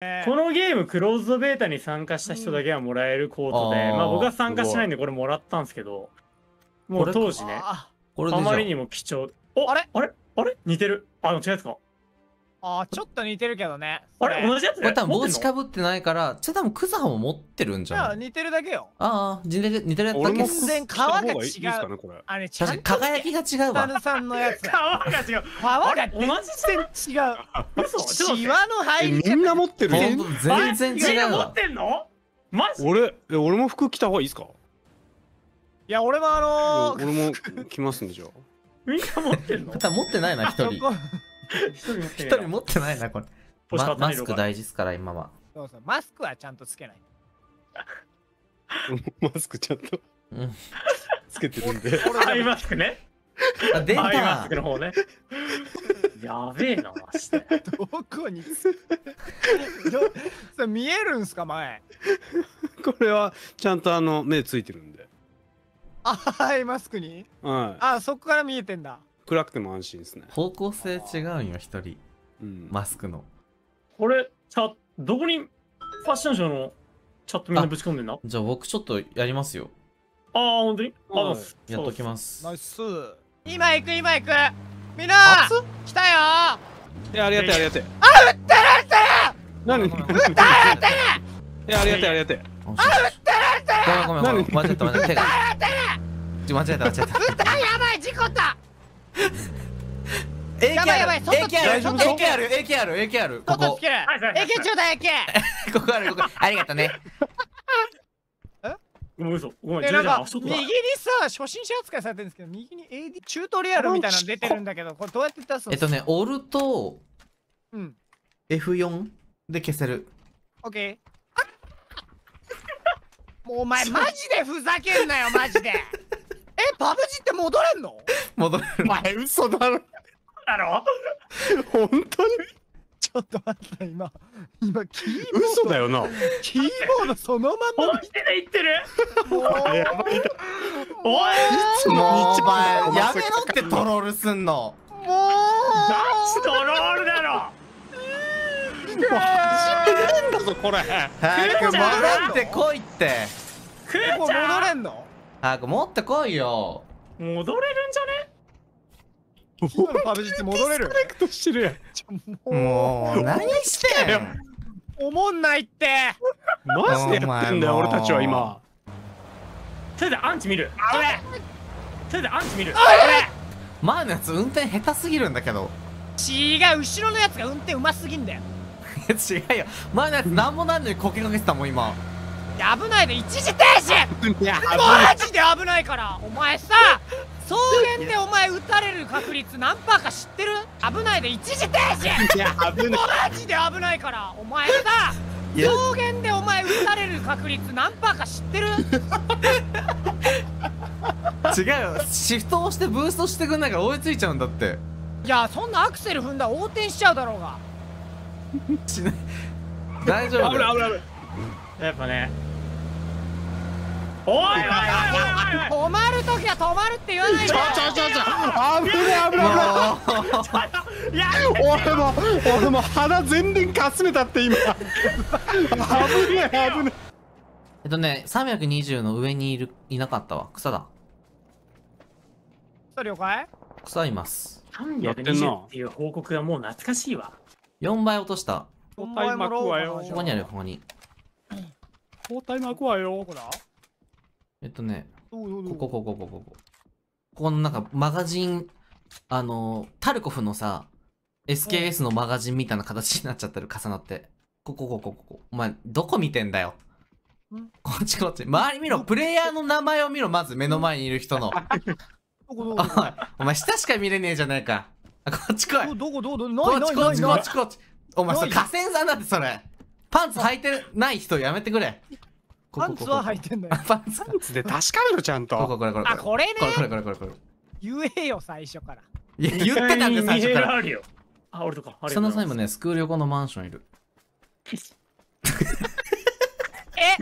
このゲームクローズドベータに参加した人だけはもらえるコートで、まあ僕は参加しないんでこれもらったんですけど、もう当時ね、あまりにも貴重。お、あれあれあれ似てる。あの違うやつか。ああちょっと似てるけどね。あれ同じやつだよ。多分帽子かぶってないから、じゃ多分クザハも持ってるんじゃん。似てるだけよ。ああ似てる似てるやつだけ。全然皮が違う。あれ確か輝きが違うわ。さんのやつ。皮が違う。皮が同じ全然違う。嘘。シワの入り。みんな持ってる。全然違う。持ってんの？マジ？俺も服着た方がいいですか？いや俺も俺も着ますんでしょ。みんな持ってるの？持ってないな、一人。一人持ってないな、これ。マスク大事ですから、今は。そうそう、マスクはちゃんとつけない。マスクちゃんとつけてるんで。アイマスクね。あ、出た。アイマスクの方ね。やべえな、マジで。どこに見えるんすか、前。これは、ちゃんと目ついてるんで。アイマスクに？あ、そこから見えてんだ。暗くても安心ですね。方向性違うんよ、一人。マスクの。これ、どこにファッションショーのチャットみんなぶち込んでんな。じゃあ僕ちょっとやりますよ。ああ、ほんとにやっときます。ナイス。今行く、今行く。みんな来たよー。いや、ありがてえ、ありがてえ。あ、撃ってる、撃ってる。何？撃ってる、撃ってる。いや、ありがてえ、ありがてえ。あ、撃ってる、撃ってる。ごめん、ごめん、ごめん。間違えた、間違えた。間違えた、間違えた。撃った、やばい、事故った。AKR ここ AK ちょうだい AK ここあるここありがとね。もう嘘ごめんなんか右にさ初心者扱いされてるんですけど右に AD チュートリアルみたいなの出てるんだけどこれどうやって出すの？オルと F4 で消せる。 OK もうお前マジでふざけんなよマジで。え、パブジって戻れんの？戻れる。お前嘘だろ。だろ？本当に？ちょっと待って今キーボード。嘘だよな。キーボードそのまま。本気で言ってる。おい。もうお前やめろってトロールすんの。もう。ガチトロールだろ。もう始めるんだぞこれ。早く戻ってこいって。もう戻れんの？早く持ってこいよ。戻れるんじゃね？今のパブジって戻れる。コネクトしてるやん。もう何してん。おもんないって。マジでやってんだよ俺たちは今。とりあえずアンチ見る。あれ。とりあえずアンチ見る。あれ。前のやつ運転下手すぎるんだけど。違う後ろのやつが運転うますぎんだよ。違うよ前のやつなんもないのにこけかけてたもん今。危ないで一時停止。いやマジで危ないからお前さ草原でお前撃たれる確率何パーか知ってる？危ないで一時停止。いや危ないマジで危ないからお前さ草原でお前撃たれる確率何パーか知ってる？違うよシフト押してブーストしてくんないから追いついちゃうんだって。いやそんなアクセル踏んだら横転しちゃうだろうが。しない大丈夫。危ない危ない危ない。やっぱねおいおいおいおいおい止まるときは止まるって言わないで。危ねえ危ねえ。俺も鼻全然かすめたって今。危ねえ危ねえ。320の上にいなかったわ。草だ草了解。草います。320っていう報告がもう懐かしいわ。4倍落とした。包帯巻くわよ。ここにある。ここに包帯巻くわよ。ここだ。ここのなんかマガジンタルコフのさ SKS のマガジンみたいな形になっちゃってる。重なってここお前どこ見てんだよ。こっちこっち周り見ろ。プレイヤーの名前を見ろまず。目の前にいる人のお前下しか見れねえじゃないか。こっち来い。こっちお前それ河川さんだって。それパンツ履いてない人やめてくれ。パンツは履いてんだよ。パンツで確かめろちゃんと。あ、これね。これ。言えよ最初から。いや言ってたんで最初から。あ、俺とか。その際もねスクール横のマンションいる。え？